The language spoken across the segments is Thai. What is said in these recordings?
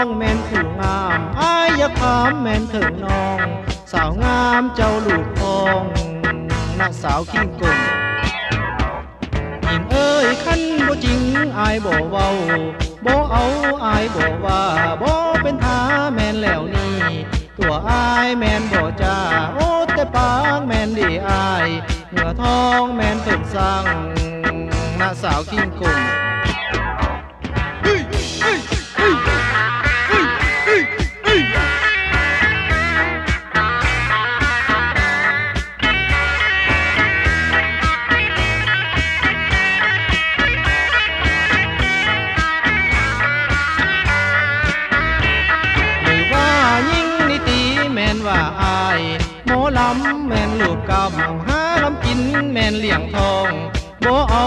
องแม่นผู้งามอ้ายอย่าขามแม่นถึงน้องสาวงามเจ้าลูกทองนางสาวขิงกงหญิงเอ้ยคันบ่จริงอ้ายบ่เว้าบ่เอาอ้ายบ่ว่าบ่เป็นทาแม่นแล้วนี่ตัวอ้ายแม่นบ่จ้าโอ้แต่ปากแม่นดีอ้ายเหงื่อทองแม่นเป็นสังนางสาวขิงกงแม่นลูกกำหาลำกินแม่นเลี่ยงทองบ่เอา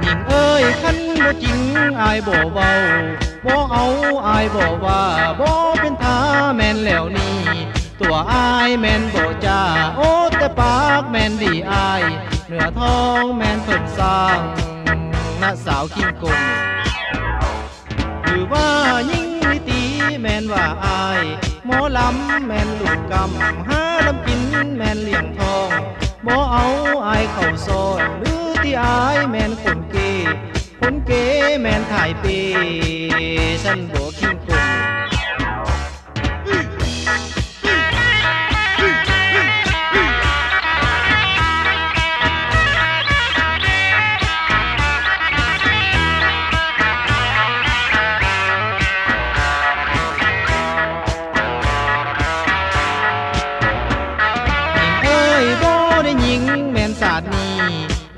หญิงเอ้ยคันบ่จริงอายบ่เว้าบ่เอาอายบ่ว่าบ่เป็นทาแม่นแล้วนี่ตัวอายแม่นบ่จ้าโอ้แต่ปากแม่นดีอายเหนือทองแม่นเพิ่นสร้างนางสาวขิงกงหรือว่ายิ่งนิตีแม่นว่าอายหมอลำแม่นลูกกำหาลำกินแม่นเลี่ยงทองบ่เอาอายเข้าซ่อนหรือที่อายแม่นคนเกแม่นถ่ายเปฉันบ่ขิงกง